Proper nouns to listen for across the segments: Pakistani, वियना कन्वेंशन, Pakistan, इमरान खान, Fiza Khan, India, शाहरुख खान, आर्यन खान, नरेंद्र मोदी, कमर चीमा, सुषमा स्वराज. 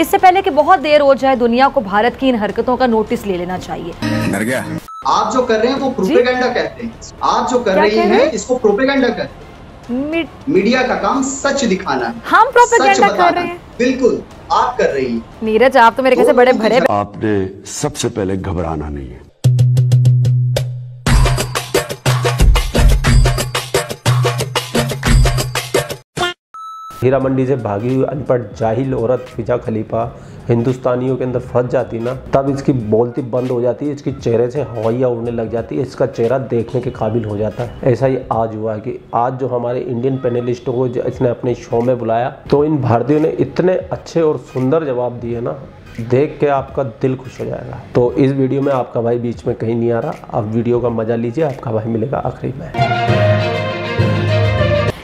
इससे पहले कि बहुत देर हो जाए दुनिया को भारत की इन हरकतों का नोटिस ले लेना चाहिए। आप जो कर रहे हैं वो प्रोपेगेंडा कहते हैं, आप जो कर रहे हैं इसको प्रोपेगेंडा कहते हैं। मीडिया का काम सच दिखाना है, हम प्रोपेगेंडा कर रहे हैं। बिल्कुल आप कर रही हैं। नीरज आप तो मेरे कैसे बड़े भरे, आपने सबसे पहले घबराना नहीं है। हीरा मंडी से भागी हुई अनपढ़ जाहिल औरत फिजा खलीफा हिंदुस्तानियों के अंदर फंस जाती ना, तब इसकी बोलती बंद हो जाती है, इसके चेहरे से हवाइयाँ उड़ने लग जाती है, इसका चेहरा देखने के काबिल हो जाता है। ऐसा ही आज हुआ है कि आज जो हमारे इंडियन पैनलिस्टों को इसने अपने शो में बुलाया तो इन भारतीयों ने इतने अच्छे और सुंदर जवाब दिए ना, देख के आपका दिल खुश हो जाएगा। तो इस वीडियो में आपका भाई बीच में कहीं नहीं आ रहा, आप वीडियो का मजा लीजिए, आपका भाई मिलेगा आखिरी में।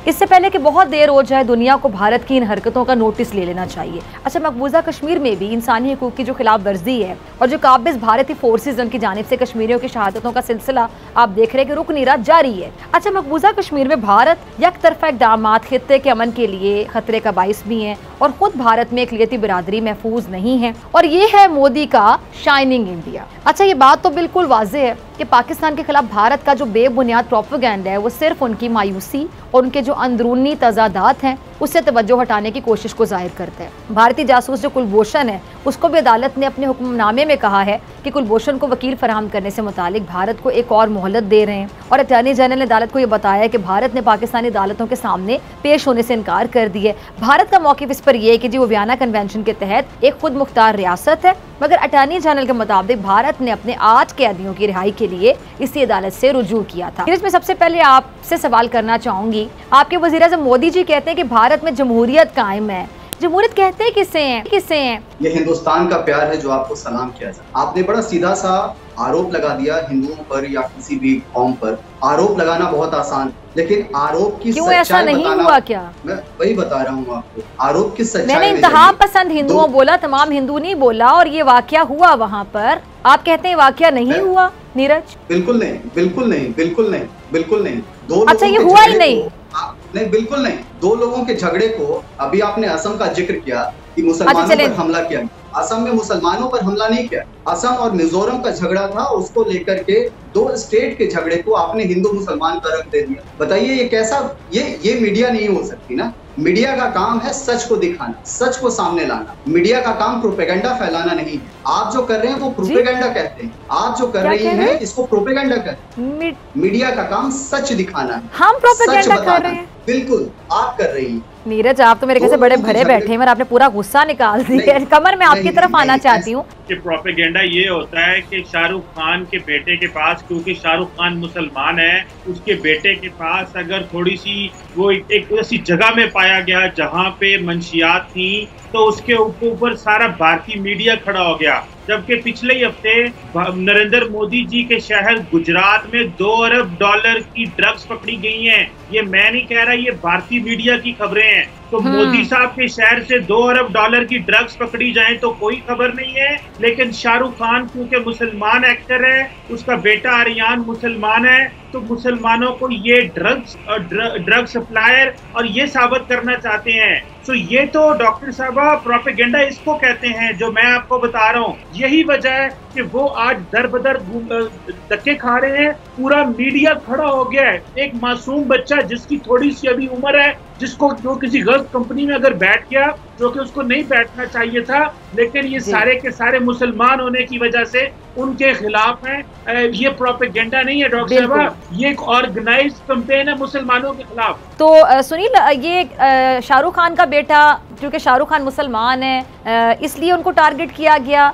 इससे पहले कि बहुत देर हो जाए दुनिया को भारत की इन हरकतों का नोटिस ले लेना चाहिए। अच्छा, मकबूजा कश्मीर में भी इंसानी हकूक़ की जो खिलाफ वर्जी है और जो काबिज भारतीय फोर्सेज उनकी जानिब से कश्मीरियों की शहादतों का सिलसिला आप देख रहे कि रुक नहीं रहा, जारी है। अच्छा, मकबूजा कश्मीर में भारत यकतरफा इक़दाम खित्ते के अमन के लिए खतरे का बाइस भी है और खुद भारत में अक़लियती बिरादरी महफूज नहीं है, और ये है मोदी का शाइनिंग इंडिया। अच्छा, ये बात तो बिल्कुल वाज़ेह है कि पाकिस्तान के खिलाफ भारत का जो बेबुनियाद प्रोपेगेंडा है वो सिर्फ उनकी मायूसी और उनके जो अंदरूनी तजादात हैं उससे तवज्जो हटाने की कोशिश को जाहिर करते हैं। भारतीय जासूस जो कुलभूषण है उसको भी अदालत ने अपने हुक्मनामे में कहा है कि कुलभूषण को वकील फराहम करने से मुतालिक भारत को एक और मोहलत दे रहे हैं, और अटॉर्नी जनरल ने अदालत को यह बताया है कि भारत ने पाकिस्तानी अदालतों के सामने पेश होने से इनकार कर दिया। भारत का मौक़िफ़ इस पर यह है कि जी वो वियना कन्वेंशन के तहत एक खुद मुख्तार रियासत है, मगर अटॉर्नी जनरल के मुताबिक भारत ने अपने 8 कैदियों की रिहाई के लिए इसी अदालत से रुजू किया था। इसमें सबसे पहले आपसे सवाल करना चाहूंगी, आपके वजीर आज़म मोदी जी कहते हैं कि भारत में जमहूरियत कायम है, जमहूरियत कहते हैं किसे हैं? किसे हैं? ये हिंदुस्तान का प्यार है जो आपको सलाम किया जाए। आपने बड़ा सीधा सा आरोप लगा दिया हिंदुओं पर या किसी भी कौम पर। आरोप लगाना बहुत आसान, लेकिन आरोप की क्यों ऐसा नहीं हुआ? क्या मैं वही बता रहा हूँ आपको, आरोप की सच्चाई मैंने इंतहा पसंद हिंदुओं बोला, तमाम हिंदू नहीं बोला, और ये वाकया हुआ वहाँ पर। आप कहते हैं वाकया नहीं हुआ नीरज? बिल्कुल नहीं, बिल्कुल नहीं, बिल्कुल नहीं, बिल्कुल नहीं। दो अच्छा ये हुआ ही नहीं, नहीं बिल्कुल नहीं। दो लोगों के झगड़े को, अभी आपने असम का जिक्र किया कि मुसलमानों पर हमला किया, असम में मुसलमानों पर हमला नहीं किया। असम और मिजोरम का झगड़ा था, उसको लेकर के दो स्टेट के झगड़े को आपने हिंदू मुसलमान का रंग दे दिया। बताइए ये कैसा, ये मीडिया नहीं हो सकती ना। मीडिया का काम है सच को दिखाना, सच को सामने लाना। मीडिया का काम प्रोपेगेंडा फैलाना नहीं है। आप जो कर रहे हैं वो प्रोपेगेंडा कहते हैं, आप जो कर रही हैं इसको प्रोपेगेंडा कहते हैं। मीडिया का काम सच दिखाना है, हम प्रोपेगेंडा कर रहे हैं। बिल्कुल आप कर रही हैं। नीरज आप तो मेरे कैसे बड़े भरे बैठे हैं, आपने पूरा गुस्सा निकाल दिया। कमर मैं आपकी तरफ आना चाहती हूँ कि प्रोपेगेंडा ये होता है कि शाहरुख खान के बेटे के पास, क्योंकि शाहरुख खान मुसलमान है, उसके बेटे के पास अगर थोड़ी सी वो एक ऐसी जगह में पाया गया जहाँ पे मंशियात थी, तो उसके ऊपर सारा भारतीय मीडिया खड़ा हो गया। जबकि पिछले ही हफ्ते नरेंद्र मोदी जी के शहर गुजरात में $2 अरब की ड्रग्स पकड़ी गई हैं। ये मैं नहीं कह रहा, ये भारतीय मीडिया की खबरें हैं। तो मोदी साहब के शहर से $2 अरब की ड्रग्स पकड़ी जाए तो कोई खबर नहीं है, लेकिन शाहरुख खान क्योंकि मुसलमान एक्टर है, उसका बेटा आर्यन मुसलमान है, तो मुसलमानों को ये ड्रग सप्लायर और ये साबित करना चाहते हैं। तो ये तो डॉक्टर साहब प्रोपेगेंडा इसको कहते हैं जो मैं आपको बता रहा हूँ। यही वजह है कि वो आज दर बदर धक्के खा रहे हैं। पूरा मीडिया खड़ा हो गया है। एक मासूम बच्चा जिसकी थोड़ी सी अभी उम्र है, जिसको जो किसी गलत कंपनी में अगर बैठ गया, जो कि उसको नहीं बैठना चाहिए था, लेकिन ये सारे के सारे मुसलमान होने की वजह से उनके खिलाफ है। ये प्रोपेगेंडा नहीं है डॉक्टर साहब, ये एक ऑर्गेनाइज्ड कैंपेन है मुसलमानों के खिलाफ। तो सुनील, ये शाहरुख खान का बेटा, क्योंकि शाहरुख खान मुसलमान है, इसलिए उनको टारगेट किया गया।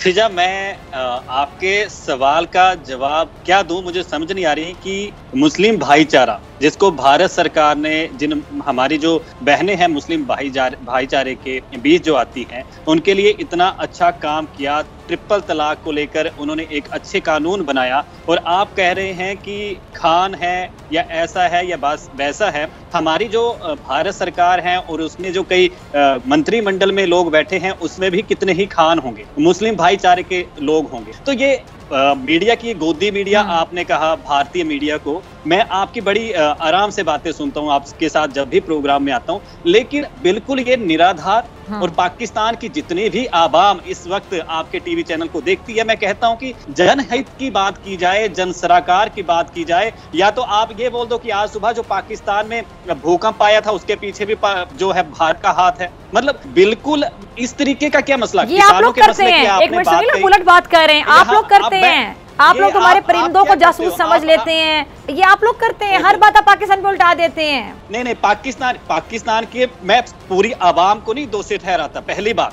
फिजा मैं आपके सवाल का जवाब क्या दूं, मुझे समझ नहीं आ रही कि मुस्लिम भाईचारा जिसको भारत सरकार ने, जिन हमारी जो बहनें हैं मुस्लिम भाईचारे के बीच जो आती हैं, उनके लिए इतना अच्छा काम किया। ट्रिपल तलाक को लेकर उन्होंने एक अच्छे कानून बनाया, और आप कह रहे हैं कि खान है या ऐसा है या बस वैसा है। हमारी जो भारत सरकार है और उसमें जो कई मंत्रिमंडल में लोग बैठे हैं, उसमें भी कितने ही खान होंगे, मुस्लिम भाईचारे के लोग होंगे। तो ये मीडिया की गोदी मीडिया आपने कहा भारतीय मीडिया को। मैं आपकी बड़ी आराम से बातें सुनता हूँ, आपके साथ जब भी प्रोग्राम में आता हूँ, लेकिन बिल्कुल ये निराधार हाँ। और पाकिस्तान की जितनी भी आवाम इस वक्त आपके टीवी चैनल को देखती है, मैं कहता हूं कि जनहित की बात की जाए, जन सराकार की बात की जाए, या तो आप ये बोल दो कि आज सुबह जो पाकिस्तान में भूकंप आया था उसके पीछे भी जो है भारत का हाथ है। मतलब बिल्कुल इस तरीके का क्या मसला, किसानों के मसले की आपने बात की, उलट बात कर रहे हैं आप लोग करते हैं, आप लोग हमारे परिंदों को जासूस समझ लेते हैं, ये आप लोग करते हैं, हर बात आप पाकिस्तान पे उल्टा देते हैं। नहीं नहीं, पाकिस्तान के मैं पूरी आवाम को नहीं दोषी ठहराता, पहली बात।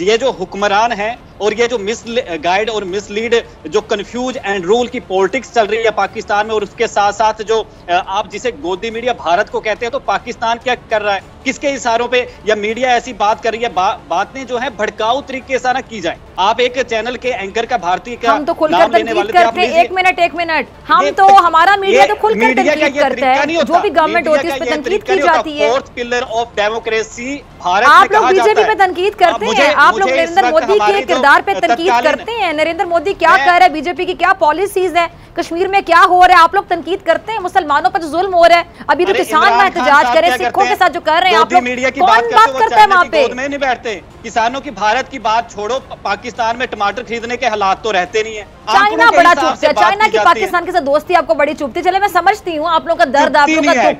ये जो हुक्मरान है और ये जो मिस गाइड और मिसलीड जो कंफ्यूज एंड रूल की पॉलिटिक्स चल रही है पाकिस्तान में, और उसके साथ साथ जो आप जिसे गोदी मीडिया भारत को कहते हैं, तो पाकिस्तान क्या कर रहा है, किसके इशारों पे या मीडिया ऐसी बात कर रही है, बातें जो है भड़काऊ तरीके से ना की जाए। आप एक चैनल के एंकर का भारतीय का हम तो खुलकर तंकीद करते हैं, एक मिनट हम तो हमारा मीडिया तो खुलकर तंकीद करता है, जो भी गवर्नमेंट होती है उस पे तंकीद की जाती है। Fourth pillar of democracy Bharat में कहा जाता है। आप लोग बीजेपी पे तंकीद करते हैं, आप लोग नरेंद्र मोदी के किरदार पे तंकीद करते हैं, नरेंद्र मोदी क्या कर रहा है, बीजेपी की क्या पॉलिसीज है, कश्मीर में क्या हो रहा है, आप लोग तंकीद करते हैं। मुसलमानों पर जो जुल्म हो रहा है, अभी तो किसान में एहतजाज करें, सिखों के साथ जो कर रहे हैं, आप लोग कौन बात करता है वहाँ पे, नहीं बैठते। किसानों की भारत की बात छोड़ो, पाकिस्तान में टमाटर खरीदने के हालात तो रहते नहीं है। चाइना बड़ा चुपता है, चाइना की पाकिस्तान के साथ दोस्ती आपको बड़ी चुपती। चले मैं समझती हूँ आप लोगों का दर्द, आप लोगों का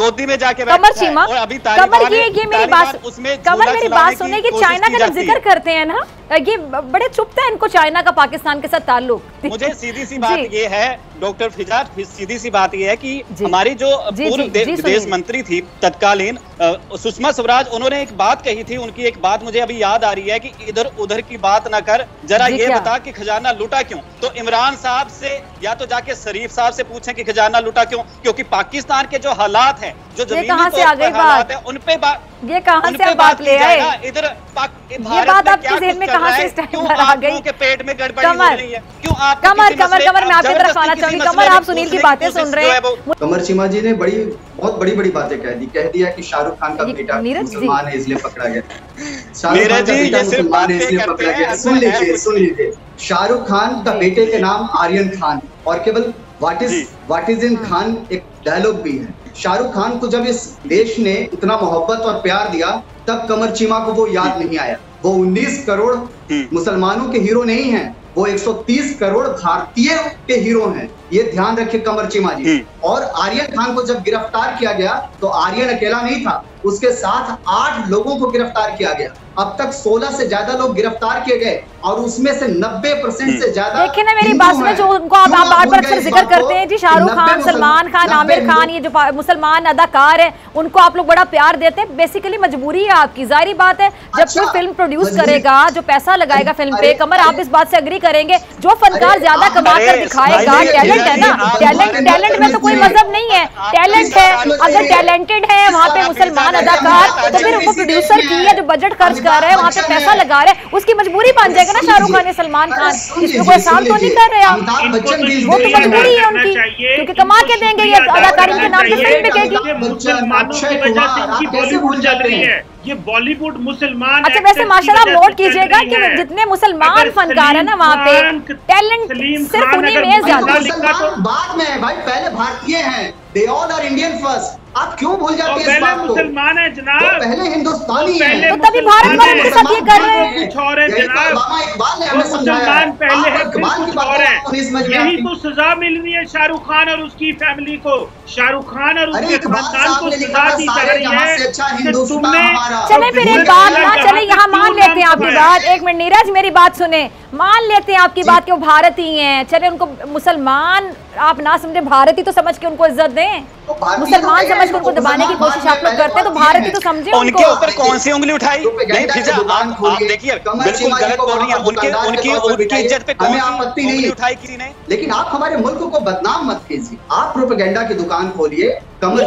गोदी में जाके कमर सीमा कमर, ये मेरी बात, कमर मेरी बात सुने की चाइना का जब जिक्र करते हैं ना, ये बड़े चुपता है इनको चाइना का पाकिस्तान के साथ ताल्लुक। मुझे सीधी सी बात ये है डॉक्टर फिजा, सीधी सी बात यह है कि हमारी जो पूर्व विदेश मंत्री थी तत्कालीन सुषमा स्वराज, उन्होंने एक बात कही थी, उनकी एक बात मुझे अभी याद आ रही है कि इधर उधर की बात ना कर, जरा ये बता कि खजाना लूटा क्यों। तो इमरान साहब से या तो जाके शरीफ साहब से पूछें कि खजाना लूटा क्यों, क्योंकि पाकिस्तान के जो हालात है, जो जमीनी तौर पर हालात है, उन पे ये कहाँ से बात ले आए, इधर ये बात आपके जेहन में कहाँ से इस टाइम पर आ गई। पेट में गड़बड़ी हो रही है क्यों? आप कमर मैं आपकी तरफ आना चाहूंगी। कमर, आप सुनील की बातें सुन रहे हैं। कमर चीमा जी ने बहुत बड़ी बातें कह दिया कि शाहरुख खान का बेटा मुसलमान है इसलिए पकड़ा गया। सुन लीजिए, शाहरुख खान का बेटे के नाम आर्यन खान, और केवल व्हाट इज इन खान एक डायलॉग भी है। शाहरुख खान को जब इस देश ने इतना मोहब्बत और प्यार दिया, तब कमर चीमा को वो याद नहीं आया। वो 19 करोड़ मुसलमानों के हीरो नहीं हैं, वो 130 करोड़ भारतीय के हीरो हैं, ये ध्यान रखे कमर चीमा जी। और आर्यन खान को जब गिरफ्तार किया गया तो आर्यन अकेला नहीं था, उसके साथ 8 लोगों को गिरफ्तार किया गया। अब तक 16 से ज्यादा लोग गिरफ्तार किए गए और उसमें से 90% से ज्यादा। देखिए ना मेरी बात में, जो उनको आप बार-बार अक्सर जिक्र करते हैं जी, शाहरुख खान, सलमान खान, आमिर खान, ये जो मुसलमान अदाकार हैं उनको आप लोग बड़ा प्यार देते हैं। बेसिकली मजबूरी है आपकी, जाहिर बात है। जब कोई फिल्म प्रोड्यूस करेगा, जो पैसा लगाएगा फिल्म पे, कमर आप इस बात से एग्री करेंगे, जो फनकार ज्यादा कमा कर दिखाएगा, टैलेंट है ना, टैलेंट में तो कोई मजहब नहीं है, टैलेंट है। अगर टैलेंटेड है वहाँ पे मुसलमान अदाकार, तो फिर उनको प्रोड्यूसर की है जो बजट खर्च कर रहा है, वहाँ पे पैसा लगा रहा है, उसकी मजबूरी बन जाएगा ना। शाहरुख खान, सलमान खान, इसमें कोई साफ तो नहीं कर रहे आप, वो तो मजबूरी है उनकी, क्योंकि कमा के देंगे ये अदाकारी के नाम पे फिल्म बिकेगी। मुसलमानों की वजह से इनकी बॉलीवुड चल रही है, ये बॉलीवुड मुसलमान। अच्छा वैसे माशाल्लाह आप नोट कीजिएगा कि जितने मुसलमान फनकार है ना, वहाँ पे टैलेंट सिर्फ उन्हीं में ज्यादा। बाद में भाई, पहले भारतीय हैं, they all are Indian first. आप क्यों भूल जाते हैं इस बात को? मुसलमान है जनाब, पहले हिंदुस्तानी है, तो तभी भारत में उनके साथ ये कर रहे हैं। कुछ और है जनाब, मुसलमान पहले है, कुछ और है। यही तो सजा मिल रही है शाहरुख खान और उसकी फैमिली को, शाहरुख खान और उसके खानदान को सजा दी जा रही है। तुमने चले फिर एक बात ना, चले यहाँ मान लेते हैं आपकी बात। एक मिनट नीरज, मेरी बात सुने, मान लेते हैं आपकी बात कि वो भारतीय हैं, चले उनको मुसलमान आप ना समझे, भारतीय तो समझ के उनको इज्जत दें। तो मुसलमान समझ के उनको दबाने की कोशिश आप लोग करते हैं, तो भारतीय तो समझे उनके ऊपर कौन सी उंगली उठाई। नहीं फिजा, आप देखिए बिल्कुल गलत बोल रही हैं, उनकी इज्जत पे कोई आपत्ति नहीं उठाई किसी ने, लेकिन आप हमारे मुल्क को बदनाम मत कीजिए। आप प्रोपेगेंडा की दुकान खोलिए। कमर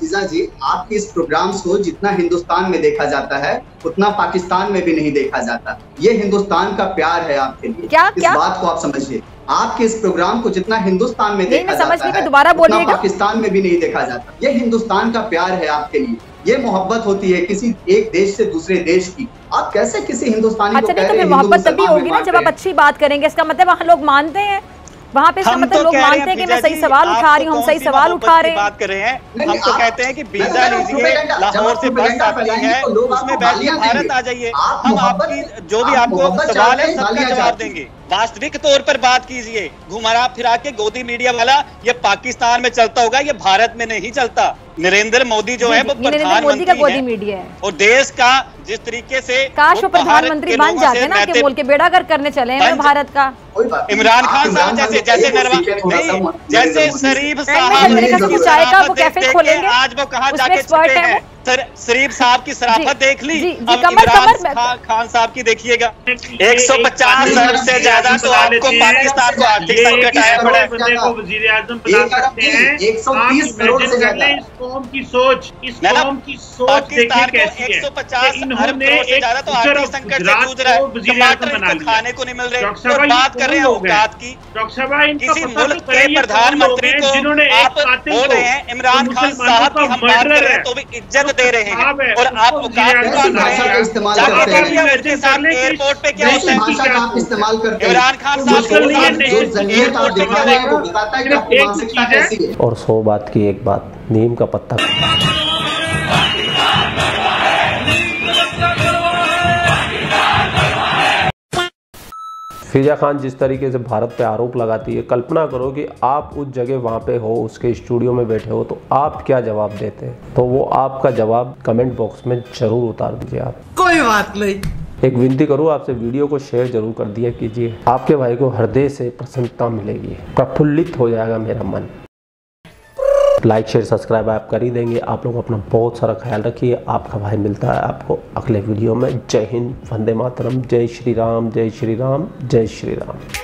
फिजा जी, आपके इस प्रोग्राम को जितना हिंदुस्तान में देखा जाता है, उतना पाकिस्तान में भी नहीं देखा जाता। ये हिंदुस्तान का प्यार है आपके लिए, इस बात को आप समझिए। आपके इस प्रोग्राम को जितना हिंदुस्तान में देखा जाता है, दोबारा बोलिएगा, पाकिस्तान में भी नहीं देखा जाता। ये हिंदुस्तान का प्यार है आपके लिए, ये मोहब्बत होती है किसी एक देश से दूसरे देश की। आप कैसे किसी हिंदुस्तानी को कह रहे हैं हिंदुस्तान में? मोहब्बत तभी होगी ना जब आप अच्छी बात करेंगे, इसका मतलब वहाँ लोग मानते हैं। वहाँ पे इसका मतलब लोग मानते हैं कि मैं सही सवाल उठा रही हूँ, हम सही सवाल उठा रहे हैं, बात कर रहे हैं। हम तो कहते हैं कि वीजा लीजिए, लाहौर से बस आती है, उसमें बैठिए, भारत आ जाइए, हम आपकी जो भी आपको सवाल है सबका जवाब देंगे। वास्तविक तौर पर बात कीजिए, घुमा फिरा के गोदी मीडिया वाला ये पाकिस्तान में चलता होगा, ये भारत में नहीं चलता। नरेंद्र मोदी जो है वो प्रधानमंत्री का गोदी मीडिया है और देश का जिस तरीके से काश वो प्रधानमंत्री बन जाते ना कि बोल के बेड़ा गर्क करने चले हैं भारत का। इमरान खान साहब जैसे जैसे शरीफ साहब आज वो कहा जाके छुपे हैं, शरीफ साहब की शराफत देख ली, अब इमरान खान साहब की देखिएगा। 150 अरब से ज्यादा तो आपको पाकिस्तान को आर्थिक संकट आया पड़ा है। वजीर आजम बता सकते हैं 130 करोड़ से ज्यादा इस कौम की सोच, इस कौम की सोच देखिए कैसी है। 150 अरब से ज्यादा तो आर्थिक संकट से जूझ रहा है, टमाटर खाने को नहीं मिल रहे, बात कर रहे हैं औकात की। किसी मुल्क के प्रधानमंत्री को आप बोल रहे हैं इमरान खान साहब की हम बात कर रहे हैं तो भी इज्जत दे रहे हैं और आप औकात की बात कर रहे हैं। एयरपोर्ट पे क्या होता है, इमरान खान साहब और 100 बात की एक बात, नीम का पत्ता। फिजा खान जिस तरीके से भारत पे आरोप लगाती है, कल्पना करो कि आप उस जगह वहाँ पे हो, उसके स्टूडियो में बैठे हो तो आप क्या जवाब देते हैं। तो वो आपका जवाब कमेंट बॉक्स में जरूर उतार दीजिए। आप कोई बात नहीं, एक विनती करूँ आपसे, वीडियो को शेयर जरूर कर दिया कीजिए, आपके भाई को हृदय से प्रसन्नता मिलेगी, प्रफुल्लित हो जाएगा मेरा मन। लाइक शेयर सब्सक्राइब आप कर ही देंगे। आप लोग अपना बहुत सारा ख्याल रखिए, आपका भाई मिलता है आपको अगले वीडियो में। जय हिंद, वंदे मातरम, जय श्री राम, जय श्री राम, जय श्री राम।